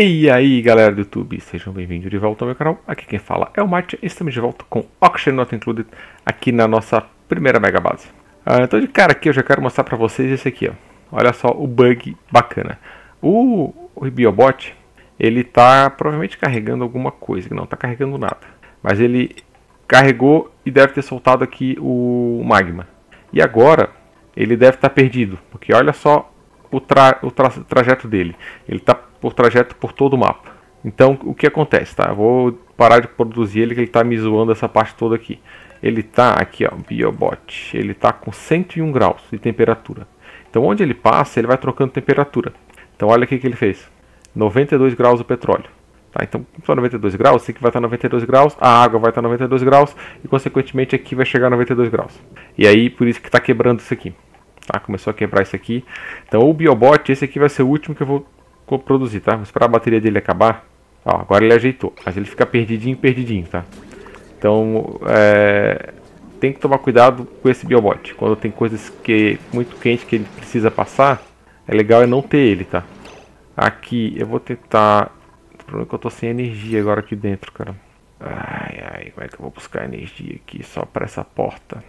E aí galera do YouTube, sejam bem-vindos de volta ao meu canal, aqui quem fala é o Mattje, estamos de volta com Oxygen Not Included, aqui na nossa primeira mega base. Então de cara aqui eu já quero mostrar pra vocês esse aqui, ó. Olha só o bug bacana. O Biobot, ele tá provavelmente carregando alguma coisa, não tá carregando nada. Mas ele carregou e deve ter soltado aqui o magma. E agora ele deve estar perdido, porque olha só o trajeto dele. Ele tá por trajeto por todo o mapa. Então o que acontece, tá? Eu vou parar de produzir ele, que ele tá me zoando essa parte toda aqui. Ele tá aqui, ó, Biobot. Ele tá com 101 graus de temperatura. Então onde ele passa, ele vai trocando temperatura. Então olha o que ele fez. 92 graus o petróleo. Tá? Então só 92 graus, isso aqui vai estar 92 graus, a água vai estar 92 graus e consequentemente aqui vai chegar a 92 graus. E aí por isso que tá quebrando isso aqui. Tá? Começou a quebrar isso aqui. Então o Biobot, esse aqui vai ser o último que eu vou produzir, tá? Vou esperar a bateria dele acabar. Ó, agora ele ajeitou, mas ele fica perdidinho, tá? Então tem que tomar cuidado com esse Biobot. Quando tem coisas que muito quente que ele precisa passar, é legal é não ter ele, tá? Aqui eu vou tentar. O problema é que eu tô sem energia agora aqui dentro, cara. Ai, como é que eu vou buscar energia aqui só para essa porta?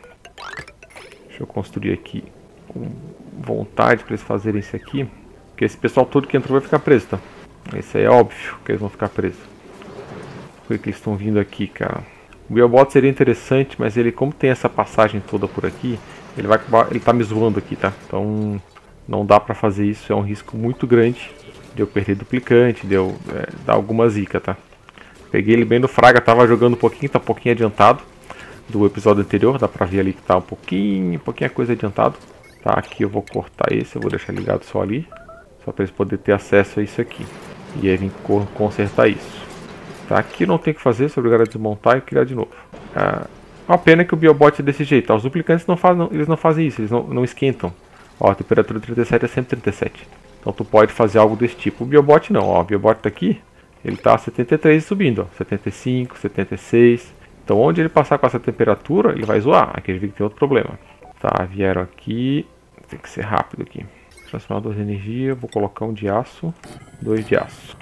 Deixa eu construir aqui com vontade para eles fazerem isso aqui. Porque esse pessoal todo que entrou vai ficar preso, tá? Isso aí é óbvio que eles vão ficar presos. Por que eles estão vindo aqui, cara? O Biobot seria interessante, mas ele, como tem essa passagem toda por aqui, ele vai acabar, ele tá me zoando aqui, tá? Então não dá pra fazer isso, é um risco muito grande de eu perder duplicante, de eu dar alguma zica, tá? Peguei ele bem no fraga, tava jogando um pouquinho, tá um pouquinho adiantado do episódio anterior, dá pra ver ali que tá um pouquinho a coisa adiantado. Tá, aqui eu vou cortar esse, eu vou deixar ligado só ali. Só para eles poderem ter acesso a isso aqui. E aí vim consertar isso. Tá, aqui não tem o que fazer, sou obrigado a desmontar e criar de novo. Uma pena que o Biobot é desse jeito, tá? Os duplicantes não fazem isso, eles não esquentam. Ó, a temperatura 37 é 137. Então tu pode fazer algo desse tipo. O Biobot não, ó, o Biobot tá aqui. Ele tá a 73 subindo, ó, 75, 76. Então onde ele passar com essa temperatura, ele vai zoar. Aqui ele vê que tem outro problema. Tá, vieram aqui. Tem que ser rápido aqui. Transformador de energia, vou colocar um de aço, 2 de aço.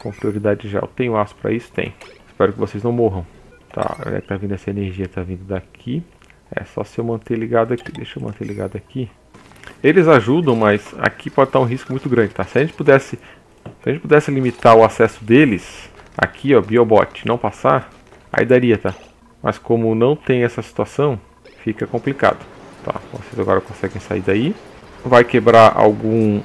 Com prioridade já, eu tenho aço para isso? Tem. Espero que vocês não morram. Tá, é que tá vindo essa energia, tá vindo daqui. É só se eu manter ligado aqui, deixa eu manter ligado aqui. Eles ajudam, mas aqui pode estar um risco muito grande, tá? Se a gente pudesse limitar o acesso deles, aqui ó, Biobot, não passar, aí daria, tá? Mas como não tem essa situação, fica complicado. Tá, vocês agora conseguem sair daí. Vai quebrar algum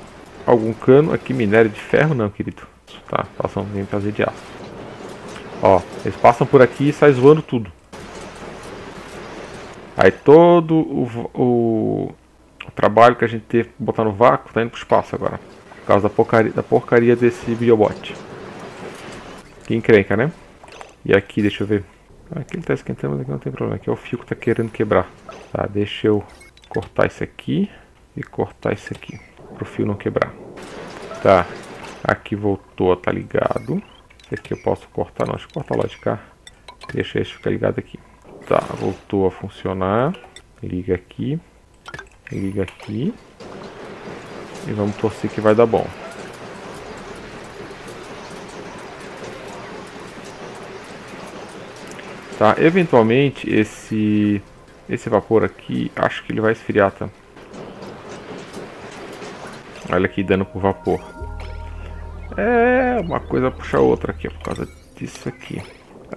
cano. Aqui minério de ferro não, querido. Tá, vem fazer de aço. Ó, eles passam por aqui e saem zoando tudo. Aí todo o trabalho que a gente teve pra botar no vácuo tá indo pro espaço agora. Por causa da porcaria desse Biobot. Que encrenca, né? E aqui, deixa eu ver. Aqui ele tá esquentando, mas aqui não tem problema. Aqui é o fio que tá querendo quebrar. Tá, deixa eu cortar isso aqui. E cortar isso aqui, para o fio não quebrar. Tá, aqui voltou, tá ligado. Esse aqui eu posso cortar, não, deixa eu cortar lá de cá. Deixa esse ficar ligado aqui. Tá, voltou a funcionar. Liga aqui. Liga aqui. E vamos torcer que vai dar bom. Tá, eventualmente esse vapor aqui, acho que ele vai esfriar, tá? Olha aqui, dano por vapor. É, uma coisa puxa a outra aqui, por causa disso aqui.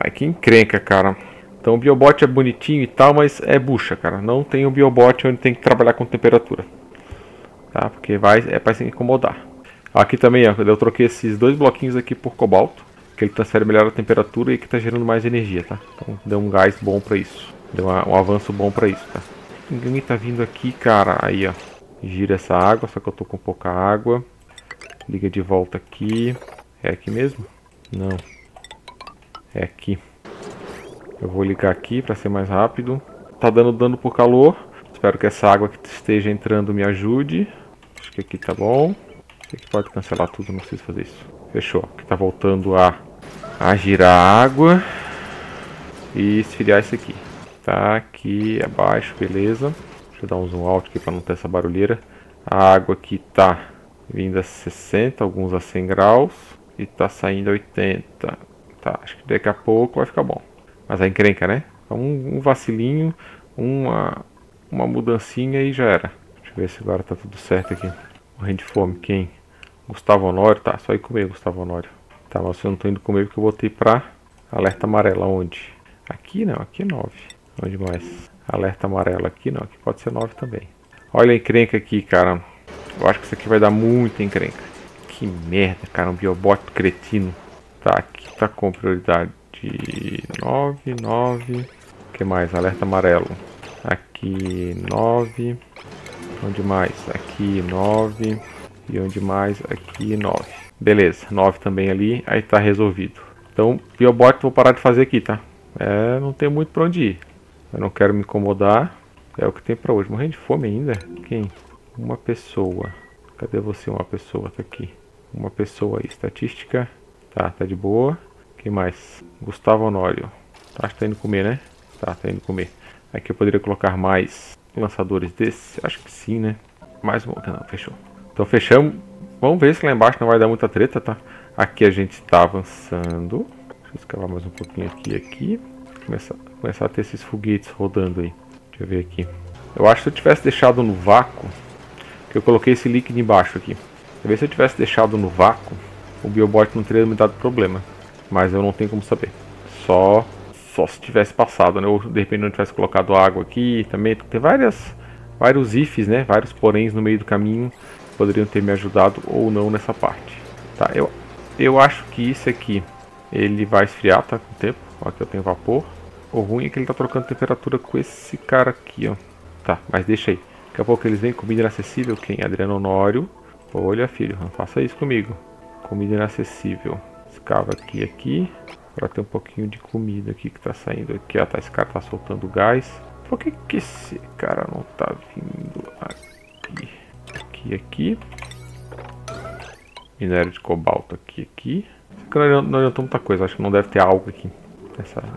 Ai, que encrenca, cara. Então o Biobot é bonitinho e tal, mas é bucha, cara. Não tem um Biobot onde tem que trabalhar com temperatura. Tá, porque vai se incomodar. Aqui também, ó, eu troquei esses dois bloquinhos aqui por cobalto. Que ele transfere melhor a temperatura e que tá gerando mais energia, tá? Então deu um gás bom pra isso. Deu um avanço bom pra isso, tá? Ninguém tá vindo aqui, cara. Aí, ó. Gira essa água, só que eu tô com pouca água. Liga de volta aqui. É aqui mesmo? Não. É aqui. Eu vou ligar aqui para ser mais rápido. Tá dando dano por calor. Espero que essa água que esteja entrando me ajude. Acho que aqui tá bom. Aqui pode cancelar tudo, não preciso fazer isso. Fechou. Aqui tá voltando a girar a água. E esfriar isso aqui. Tá aqui abaixo, beleza. Deixa eu dar um zoom out aqui para não ter essa barulheira. A água aqui tá vindo a 60, alguns a 100 graus. E tá saindo 80. Tá, acho que daqui a pouco vai ficar bom. Mas a encrenca, né? Um vacilinho, uma mudancinha e já era. Deixa eu ver se agora tá tudo certo aqui. Morrendo de fome, quem? Gustavo Honório, tá, só ir comer, Gustavo Honório. Tá, mas eu não tô indo comer porque eu botei pra alerta amarelo, onde? Aqui não, aqui é 9. Onde mais? Alerta amarelo aqui não, aqui pode ser 9 também. Olha a encrenca aqui, cara. Eu acho que isso aqui vai dar muita encrenca. Que merda, cara, um biobot cretino. Tá, aqui tá com prioridade 9, 9. O que mais? Alerta amarelo. Aqui 9. Onde mais? Aqui 9. E onde mais? Aqui 9. Beleza, 9 também ali. Aí tá resolvido. Então, biobot vou parar de fazer aqui, tá? É, não tem muito pra onde ir. Eu não quero me incomodar. É o que tem pra hoje. Morrendo de fome ainda? Quem? Uma pessoa. Cadê você? Uma pessoa, tá aqui. Uma pessoa aí. Estatística. Tá, tá de boa. Quem mais? Gustavo Honório. Acho que tá indo comer, né? Tá, tá indo comer. Aqui eu poderia colocar mais lançadores desses. Acho que sim, né? Mais um. Não, fechou. Então fechamos. Vamos ver se lá embaixo não vai dar muita treta, tá? Aqui a gente tá avançando. Deixa eu escalar mais um pouquinho aqui e aqui. Começar a ter esses foguetes rodando aí. Deixa eu ver aqui. Eu acho que se eu tivesse deixado no vácuo... que eu coloquei esse líquido embaixo aqui. Talvez se eu tivesse deixado no vácuo... o biobot não teria me dado problema. Mas eu não tenho como saber. Só se tivesse passado, né? Ou de repente não tivesse colocado água aqui também. Tem vários ifs, né? Vários poréns no meio do caminho... poderiam ter me ajudado ou não nessa parte. Tá, eu acho que isso aqui, ele vai esfriar, tá, com o tempo. Ó, aqui eu tenho vapor. O ruim é que ele tá trocando temperatura com esse cara aqui, ó. Tá, mas deixa aí. Daqui a pouco eles vêm, comida inacessível, quem? Adriano Honório. Olha, filho, não faça isso comigo. Comida inacessível. Escava aqui, aqui. Agora tem um pouquinho de comida aqui que tá saindo aqui, ó. Tá, esse cara tá soltando gás. Por que esse cara não tá vindo aqui? Aqui, minério de cobalto aqui. Não adiantou muita coisa, acho que não deve ter algo aqui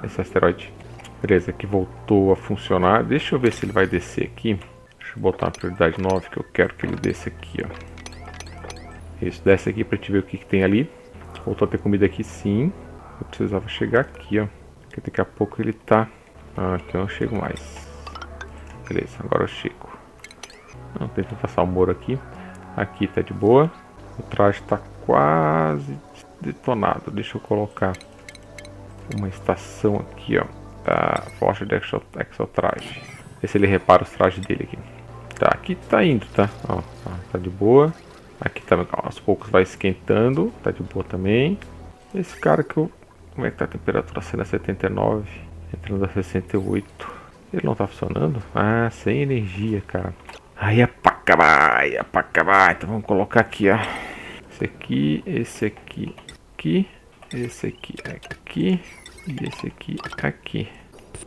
nesse asteroide. Beleza, aqui voltou a funcionar. Deixa eu ver se ele vai descer aqui. Deixa eu botar uma prioridade 9, que eu quero que ele desça aqui, ó. Isso, desce aqui pra gente ver o que tem ali. Voltou a ter comida aqui, sim. Eu precisava chegar aqui, ó, porque daqui a pouco ele tá... ah, aqui eu não chego mais. Beleza, agora eu chego. Não, tenta passar o muro aqui. Aqui tá de boa. O traje tá quase detonado. Deixa eu colocar uma estação aqui, ó. Tá, forja de exotraje. Ver se ele repara os trajes dele aqui. Tá, aqui tá indo, tá? Ó, tá de boa. Aqui tá, aos poucos vai esquentando. Tá de boa também. Esse cara que eu... como é que tá a temperatura? Sendo a 79. Entrando a 68. Ele não tá funcionando? Ah, sem energia, cara. Aí é pra acabar, então vamos colocar aqui, ó. Esse aqui, esse aqui, e esse aqui,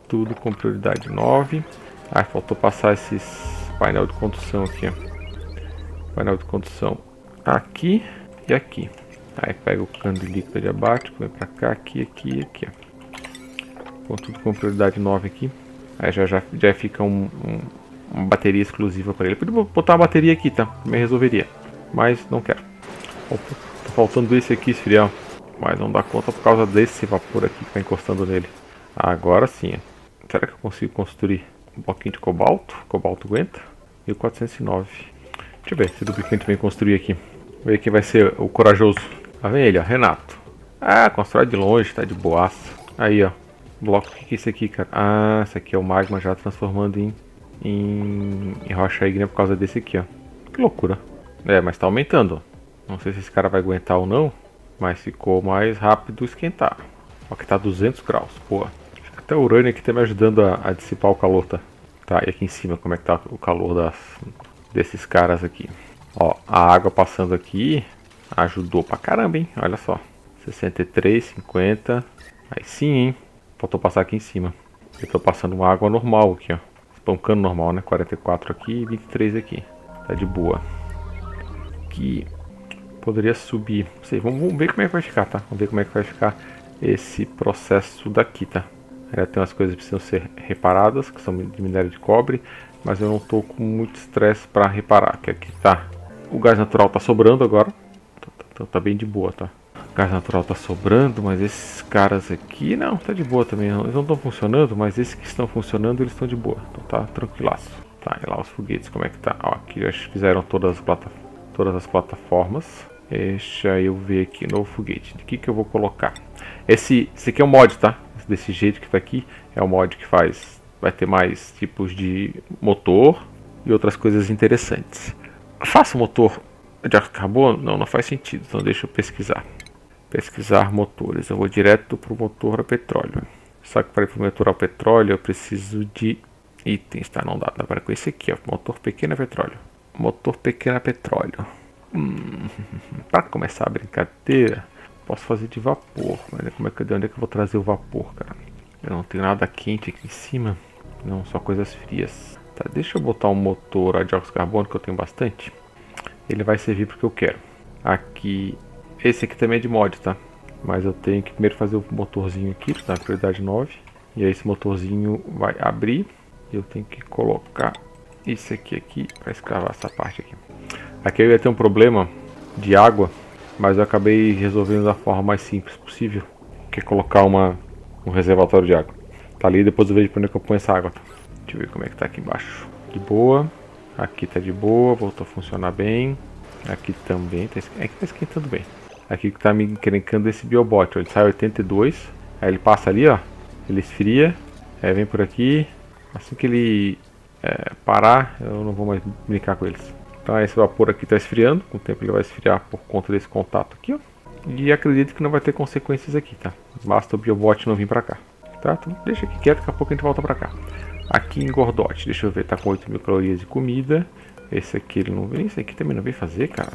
Tudo com prioridade 9. Ah, faltou passar esses painel de condução aqui, ó. Painel de condução aqui e aqui. Aí pega o cano de líquido de abático, vem pra cá, aqui e aqui, ó. Com tudo com prioridade 9 aqui. Aí já fica uma bateria exclusiva para ele. Eu podia botar uma bateria aqui, tá? Me resolveria. Mas não quero. Opa, tá faltando esse aqui esfriar. Mas não dá conta por causa desse vapor aqui que tá encostando nele. Agora sim. Será que eu consigo construir um bloquinho de cobalto? Cobalto aguenta. 1409. Deixa eu ver se duplicante vem construir aqui. Ver quem vai ser o corajoso. Lá vem ele, ó. Renato. Ah, constrói de longe, tá de boaça. Aí, ó. Bloco. O que é isso aqui, cara? Ah, isso aqui é o magma já transformando em rocha ígnea por causa desse aqui, ó. Que loucura. É, mas tá aumentando. Não sei se esse cara vai aguentar ou não, mas ficou mais rápido esquentar. Ó, que tá 200 graus, pô. Até o urânio aqui tá me ajudando a dissipar o calor, tá? Tá, e aqui em cima como é que tá o calor desses caras aqui. Ó, a água passando aqui ajudou pra caramba, hein? Olha só. 63, 50. Aí sim, hein? Faltou passar aqui em cima. Eu tô passando uma água normal aqui, ó. Um cano normal, né? 44 aqui e 23 aqui. Tá de boa. Aqui poderia subir. Não sei, vamos ver como é que vai ficar, tá? Vamos ver como é que vai ficar esse processo daqui, tá? Ainda tem umas coisas que precisam ser reparadas, que são de minério de cobre. Mas eu não tô com muito estresse pra reparar, que aqui tá... o gás natural tá sobrando agora. Tá bem de boa, tá? Gás natural tá sobrando, mas esses caras aqui não, tá de boa também. Eles não estão funcionando, mas esses que estão funcionando eles estão de boa, então tá tranquilaço. Tá, e lá os foguetes, como é que tá? Ó, aqui eu acho que fizeram todas as plataformas. Deixa eu ver aqui, novo foguete. De que eu vou colocar? Esse aqui é um mod, tá? Desse jeito que tá aqui, é um mod que faz... Vai ter mais tipos de motor e outras coisas interessantes. Faço motor de ar carbono? Não, não faz sentido, então deixa eu pesquisar. Pesquisar motores, eu vou direto para o motor a petróleo. Só que para ir para o motor a petróleo eu preciso de itens, tá? Não dá para com esse aqui, ó. Motor pequeno a petróleo. Motor pequeno a petróleo. Para começar a brincadeira, posso fazer de vapor, mas como é que, de onde é que eu vou trazer o vapor, cara? Eu não tenho nada quente aqui em cima, não, só coisas frias. Tá, deixa eu botar um motor a dióxido de carbono que eu tenho bastante. Ele vai servir porque eu quero. Aqui, esse aqui também é de mod, tá? Mas eu tenho que primeiro fazer o motorzinho aqui, na prioridade 9. E aí esse motorzinho vai abrir. Eu tenho que colocar isso aqui para escavar essa parte aqui. Aqui eu ia ter um problema de água, mas eu acabei resolvendo da forma mais simples possível, que é colocar um reservatório de água. Tá ali, depois eu vejo pra onde que eu ponho essa água. Deixa eu ver como é que tá aqui embaixo. De boa. Aqui tá de boa, voltou a funcionar bem. Aqui também, aqui tá esquentando bem. Aqui que tá me encrencando esse Biobot, ó. Ele sai 82, aí ele passa ali, ó. Ele esfria, aí vem por aqui. Assim que ele parar, eu não vou mais brincar com eles. Então esse vapor aqui tá esfriando, com o tempo ele vai esfriar por conta desse contato aqui, ó. E acredito que não vai ter consequências aqui, tá? Basta o Biobot não vir pra cá, tá? Então deixa aqui quieto, daqui a pouco a gente volta pra cá. Aqui em Gordot, deixa eu ver, tá com 8.000 calorias de comida. Esse aqui ele não vem, esse aqui também não vem fazer, cara.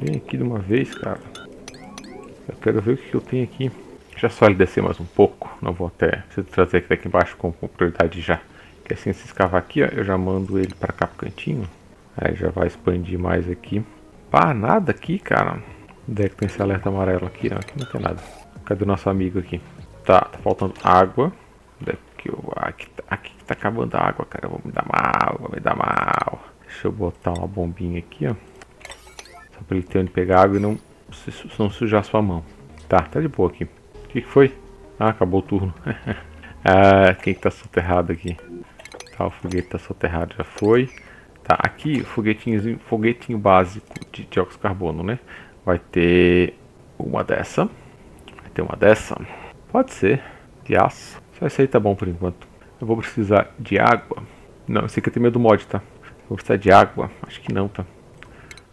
Vem aqui de uma vez, cara. Eu quero ver o que eu tenho aqui. Deixa só ele descer mais um pouco, não vou até... Preciso trazer aqui daqui embaixo com prioridade já. Porque assim, se escavar aqui, ó, eu já mando ele pra cá pro cantinho. Aí já vai expandir mais aqui. Pá, nada aqui, cara. Onde é que tem esse alerta amarelo aqui? Não, aqui não tem nada. Cadê o nosso amigo aqui? Tá faltando água. Aqui tá acabando a água, cara. Eu vou me dar mal, Deixa eu botar uma bombinha aqui, ó. Só pra ele ter onde pegar água e não sujar sua mão. Tá de boa aqui. O que foi? Ah, acabou o turno. Ah, quem que tá soterrado aqui? Tá, o foguete tá soterrado, já foi. Tá, aqui o foguetinho básico de dióxido de carbono, né? Vai ter uma dessa. Vai ter uma dessa. Pode ser. De aço. Só esse aí tá bom por enquanto. Eu vou precisar de água. Não, esse aqui tem medo do mod, tá? Vou precisar de água. Acho que não, tá?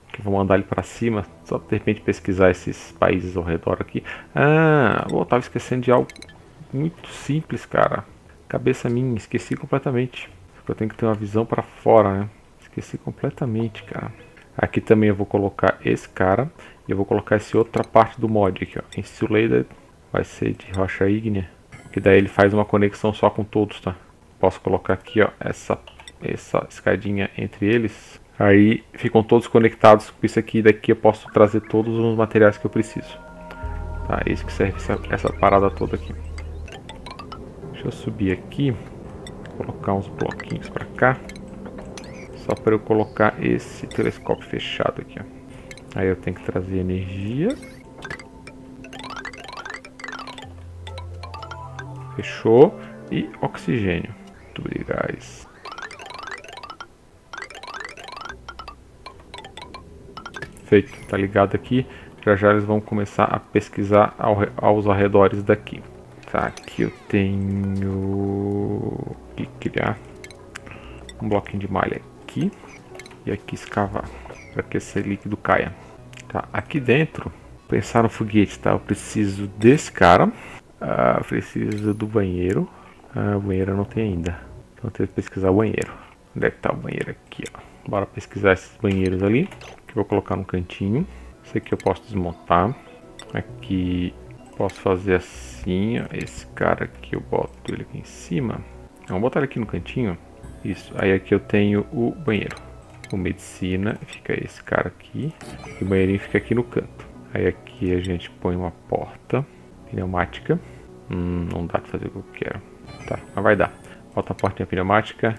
Porque eu vou mandar ele pra cima. Só de repente pesquisar esses países ao redor aqui. Ah, eu tava esquecendo de algo muito simples, cara. Cabeça minha, esqueci completamente. Eu tenho que ter uma visão pra fora, né? Esqueci completamente, cara. Aqui também eu vou colocar esse cara. E eu vou colocar essa outra parte do mod aqui, ó. Insulated. Vai ser de rocha ígnea. Que daí ele faz uma conexão só com todos, tá? Posso colocar aqui, ó. Essa escadinha entre eles. Aí ficam todos conectados com isso aqui. E daqui eu posso trazer todos os materiais que eu preciso. Tá? É isso que serve essa parada toda aqui. Deixa eu subir aqui. Vou colocar uns bloquinhos pra cá. Só para eu colocar esse telescópio fechado aqui, ó. Aí eu tenho que trazer energia. Fechou. E oxigênio. Tubo de gás. Feito. Tá ligado aqui. Já já eles vão começar a pesquisar aos arredores daqui. Tá, aqui eu tenho que criar um bloquinho de malha. Aqui, e aqui escavar para que esse líquido caia. Tá, aqui dentro, pensar no foguete, tá? Eu preciso desse cara, preciso do banheiro. O banheiro eu não tenho ainda, então eu tenho que pesquisar o banheiro. Onde é que tá o banheiro aqui, ó? Bora pesquisar esses banheiros ali, que eu vou colocar no cantinho. Esse aqui eu posso desmontar. Aqui posso fazer assim, ó. Esse cara aqui eu boto ele aqui em cima. Vamos botar ele aqui no cantinho. Isso, aí aqui eu tenho o banheiro. O medicina, fica esse cara aqui. E o banheirinho fica aqui no canto. Aí aqui a gente põe uma porta pneumática. Não dá pra fazer o que eu quero. Tá, mas vai dar. Bota a portinha pneumática.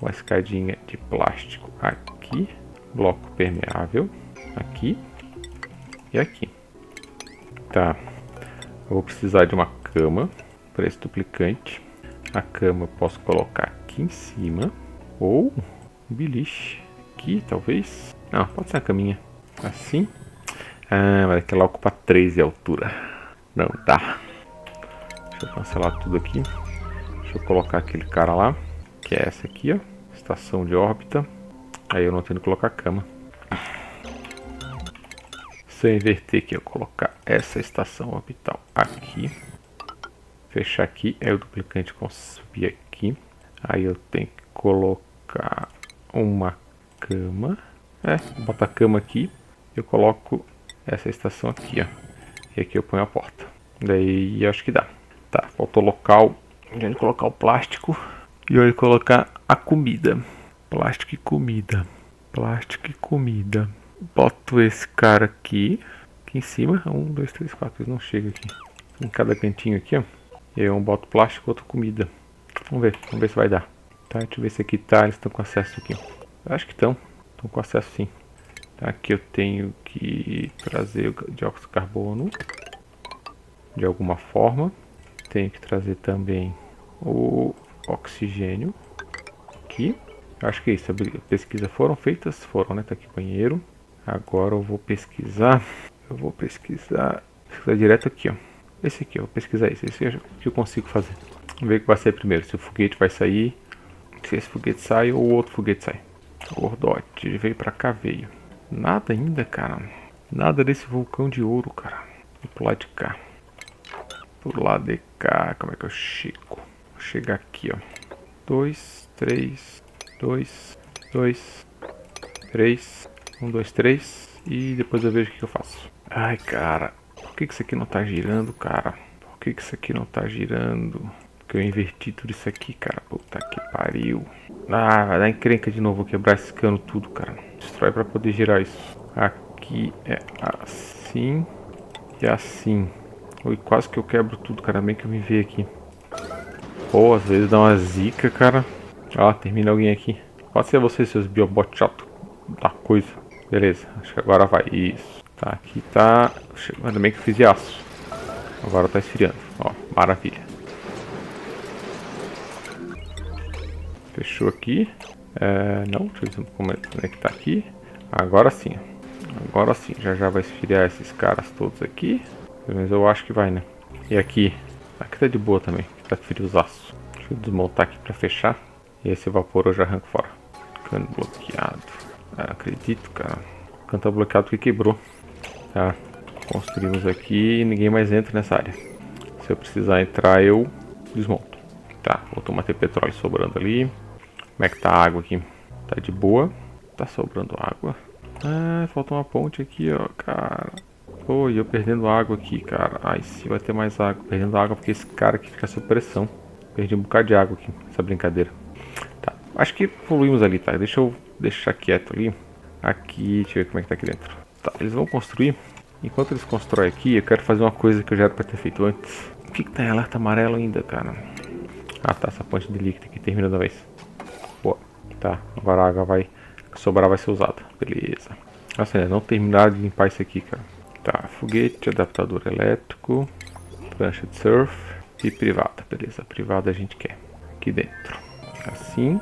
Uma escadinha de plástico aqui. Bloco permeável aqui. E e aqui. Tá. Eu vou precisar de uma cama para esse duplicante. A cama eu posso colocar aqui em cima. Ou um beliche aqui, talvez. Não, pode ser uma caminha. Assim. Ah, mas aquela ocupa 3 de altura. Não dá. Deixa eu cancelar tudo aqui. Deixa eu colocar aquele cara lá. Que é essa aqui, ó. Estação de órbita. Aí eu não tenho que colocar cama. Se eu inverter aqui, eu colocar essa estação orbital aqui. Fechar aqui. Aí o duplicante subir aqui. Aí eu tenho que colocar uma cama. É, vou botar a cama aqui. Eu coloco essa estação aqui, ó. E aqui eu ponho a porta. Daí acho que dá. Tá, faltou local onde colocar o plástico. E onde colocar a comida. Plástico e comida. Plástico e comida. Boto esse cara aqui. Aqui em cima. 1, 2, 3, 4. Ele não chega aqui. Em cada cantinho aqui, ó. Eu boto plástico, outro comida. Vamos ver. Vamos ver se vai dar. Tá, deixa eu ver se aqui tá. Eles estão com acesso aqui. Eu acho que estão. Estão com acesso sim. Tá, aqui eu tenho que trazer o dióxido de carbono. De alguma forma. Tenho que trazer também o oxigênio. Aqui. Acho que é isso. Pesquisas foram feitas? Foram, né? Tá aqui banheiro. Agora eu vou pesquisar. Eu vou pesquisar direto aqui, ó. Esse aqui, eu vou pesquisar esse. Esse que eu consigo fazer. Vamos ver o que vai sair primeiro. Se o foguete vai sair. Se esse foguete sai ou outro foguete sai. Gordote, ele veio pra cá, veio. Nada ainda, cara. Nada desse vulcão de ouro, cara. Vou pro lado de cá. Pro lado de cá. Como é que eu chego? Vou chegar aqui, ó. 2, 3, 2, 2, 3, 1, 2, 3. E depois eu vejo o que eu faço. Ai, cara. Por que isso aqui não tá girando, cara? Por que isso aqui não tá girando? Porque eu inverti tudo isso aqui, cara. Puta que pariu. Ah, vai dar encrenca de novo. Vou quebrar esse cano tudo, cara. Destrói pra poder girar isso. Aqui é assim. E assim. Ui, quase que eu quebro tudo, cara. Bem que eu me vi aqui. Pô, às vezes dá uma zica, cara. Ó, termina alguém aqui. Pode ser vocês, seus biobot chato da coisa. Beleza, acho que agora vai. Isso. Tá, aqui tá... Ainda bem que eu fiz de aço. Agora tá esfriando. Ó, maravilha. Fechou aqui. É, não, deixa eu ver como é que tá aqui. Agora sim. Agora sim. Já vai esfriar esses caras todos aqui. Pelo menos eu acho que vai, né? E aqui? Aqui tá de boa também. Aqui tá frio os aços. Deixa eu desmontar aqui pra fechar. E esse vapor eu já arranco fora. Cano bloqueado. Ah, acredito, cara. O cano tá bloqueado porque quebrou. Tá. Construímos aqui e ninguém mais entra nessa área. Se eu precisar entrar, eu desmonto. Tá, voltou uma petróleo sobrando ali. Como é que tá a água aqui? Tá de boa. Tá sobrando água. Ah, faltou uma ponte aqui, ó, cara. Pô, e eu perdendo água aqui, cara. Ai, sim, vai ter mais água. Perdendo água porque esse cara aqui fica sob pressão. Perdi um bocado de água aqui, essa brincadeira. Acho que poluímos ali, tá? Deixa eu deixar quieto ali. Aqui, deixa eu ver como é que tá aqui dentro. Tá, eles vão construir. Enquanto eles constroem aqui, eu quero fazer uma coisa que eu já era pra ter feito antes. O que que tá em alerta amarelo ainda, cara? Ah, tá, essa ponte de líquido aqui termina da vez. Boa. Tá, agora a água vai... A sobrar vai ser usada. Beleza. Nossa, eles não terminaram de limpar isso aqui, cara. Tá, foguete, adaptador elétrico, prancha de surf e privada. Beleza, privada a gente quer. Aqui dentro. Assim.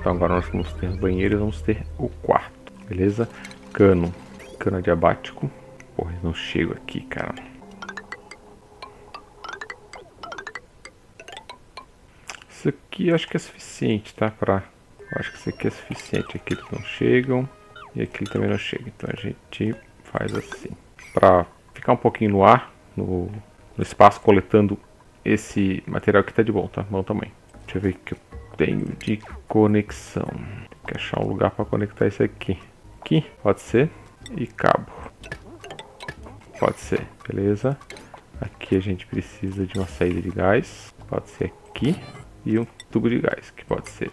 Então agora nós vamos ter banheiro e vamos ter o quarto, beleza? Cano, cano diabático. Porra, não chego aqui, cara. Isso aqui acho que é suficiente, tá? Pra... Acho que isso aqui é suficiente. Aqui eles não chegam. E aqui também não chega. Então a gente faz assim. Pra ficar um pouquinho no ar, no espaço, coletando esse material que tá de bom, tá? Bom tamanho. Deixa eu ver o que eu tenho de conexão. Tem que achar um lugar para conectar isso aqui. Aqui, pode ser. E cabo. Pode ser, beleza. Aqui a gente precisa de uma saída de gás. Pode ser aqui. E um tubo de gás, que pode ser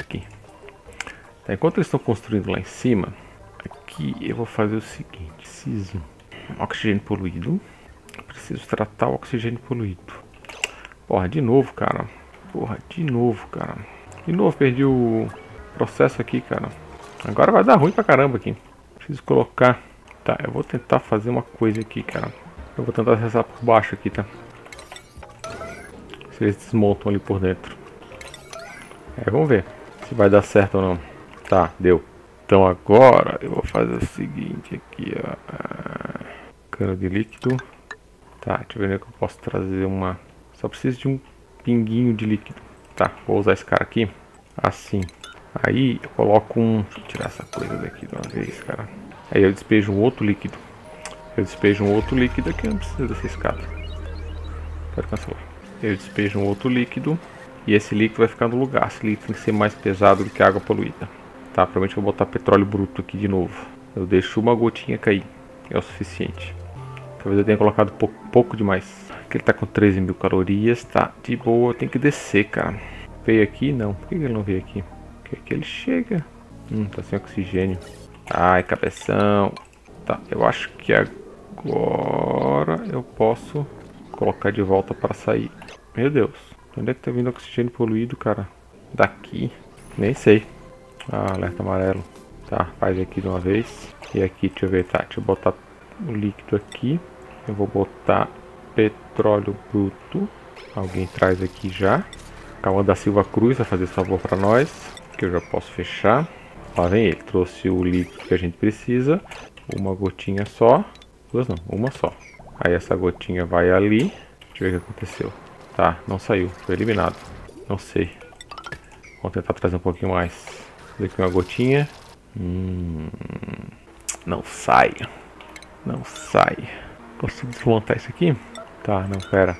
aqui. Tá, enquanto eles estão construindo lá em cima, aqui eu vou fazer o seguinte. Preciso de oxigênio poluído. Eu preciso tratar o oxigênio poluído. Porra, de novo, cara. Porra, de novo, cara. De novo, perdi o processo aqui, cara. Agora vai dar ruim pra caramba aqui. Preciso colocar... Tá, eu vou tentar fazer uma coisa aqui, cara. Eu vou tentar acessar por baixo aqui, tá? Se eles desmontam ali por dentro. É, vamos ver se vai dar certo ou não. Tá, deu. Então agora eu vou fazer o seguinte aqui, ó. Cano de líquido. Tá, deixa eu ver onde é que eu posso trazer uma... Só preciso de um pinguinho de líquido. Tá, vou usar esse cara aqui. Assim. Aí eu coloco um... Deixa eu tirar essa coisa daqui de uma vez, cara. Aí eu despejo um outro líquido. Eu despejo um outro líquido aqui, eu não preciso dessa escada. Pode cancelar. Eu despejo um outro líquido. E esse líquido vai ficar no lugar. Esse líquido tem que ser mais pesado do que a água poluída. Tá, provavelmente eu vou botar petróleo bruto aqui de novo. Eu deixo uma gotinha cair. É o suficiente. Talvez eu tenha colocado pouco demais. Aqui ele tá com 13 mil calorias. Tá, de boa. Tem que descer, cara. Veio aqui? Não. Por que ele não veio aqui? Porque aqui ele chega. Tá sem oxigênio. Ai, cabeção. Tá, eu acho que agora eu posso colocar de volta para sair. Meu Deus, onde é que tá vindo oxigênio poluído, cara? Daqui? Nem sei. Ah, alerta amarelo. Tá, faz aqui de uma vez. E aqui, deixa eu ver, tá, deixa eu botar o líquido aqui. Eu vou botar petróleo bruto. Alguém traz aqui já. Calma da Silva Cruz vai fazer esse favor para nós. Que eu já posso fechar. Lá vem ele, trouxe o líquido que a gente precisa. Uma gotinha só. Duas não, uma só. Aí essa gotinha vai ali. Deixa eu ver o que aconteceu. Tá, não saiu, foi eliminado. Não sei. Vamos tentar trazer um pouquinho mais. Fazer aqui uma gotinha. Não sai. Não sai. Posso desmontar isso aqui? Tá, não, pera.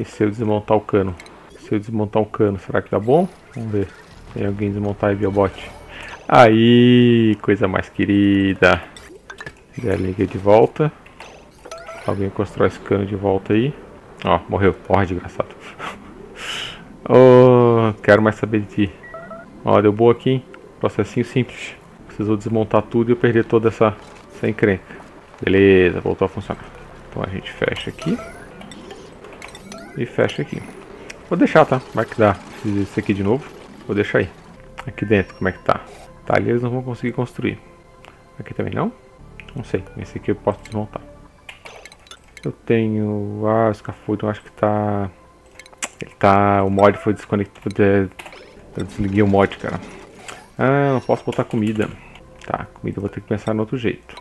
E se eu desmontar o cano? Se eu desmontar o cano, será que dá bom? Vamos ver. Tem alguém desmontar aí, Biobot. Aí, coisa mais querida. Já liga de volta. Alguém constrói esse cano de volta aí. Ó, morreu. Porra, desgraçado. Oh, quero mais saber de ti. Ó, deu boa aqui, hein? Processinho simples. Precisou desmontar tudo e eu perder toda essa encrenca. Beleza, voltou a funcionar. Então a gente fecha aqui. E fecha aqui. Vou deixar, tá? Vai que dá. Preciso disso aqui de novo. Vou deixar aí. Aqui dentro, como é que tá? Tá, ali eles não vão conseguir construir. Aqui também não? Não sei. Esse aqui eu posso desmontar. Eu tenho... Ah, o escaffolding, eu acho que tá... Ele tá... O mod foi desconectado... Eu desliguei o mod, cara. Ah, não posso botar comida. Tá, comida eu vou ter que pensar no outro jeito.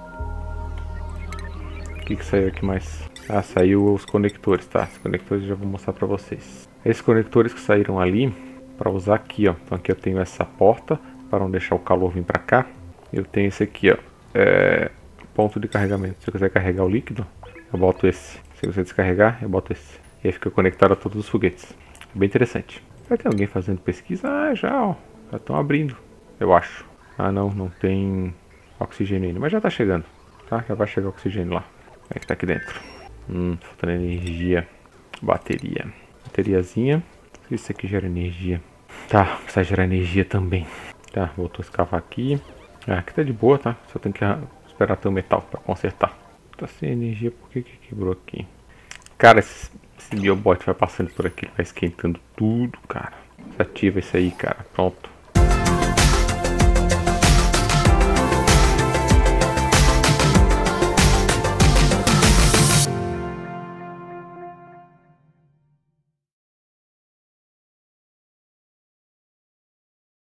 O que que saiu aqui mais? Ah, saiu os conectores, tá? Os conectores eu já vou mostrar pra vocês. Esses conectores que saíram ali, pra usar aqui, ó. Então aqui eu tenho essa porta, para não deixar o calor vir pra cá. Eu tenho esse aqui, ó. É... Ponto de carregamento. Se eu quiser carregar o líquido... Eu boto esse. Se você descarregar, eu boto esse. E aí fica conectado a todos os foguetes. Bem interessante. Vai ter alguém fazendo pesquisa? Ah, já, ó. Já estão abrindo, eu acho. Ah, não. Não tem oxigênio ainda. Mas já tá chegando. Tá? Já vai chegar oxigênio lá. Como é que tá aqui dentro? Faltando energia. Bateria. Bateriazinha. Isso aqui gera energia. Tá. Precisa gerar energia também. Tá. Voltou a escavar aqui. Ah, aqui tá de boa, tá? Só tem que esperar ter o metal pra consertar. Tá sem energia, por que que quebrou aqui? Cara, esse biobot vai passando por aqui, vai esquentando tudo, cara. Desativa isso aí, cara. Pronto.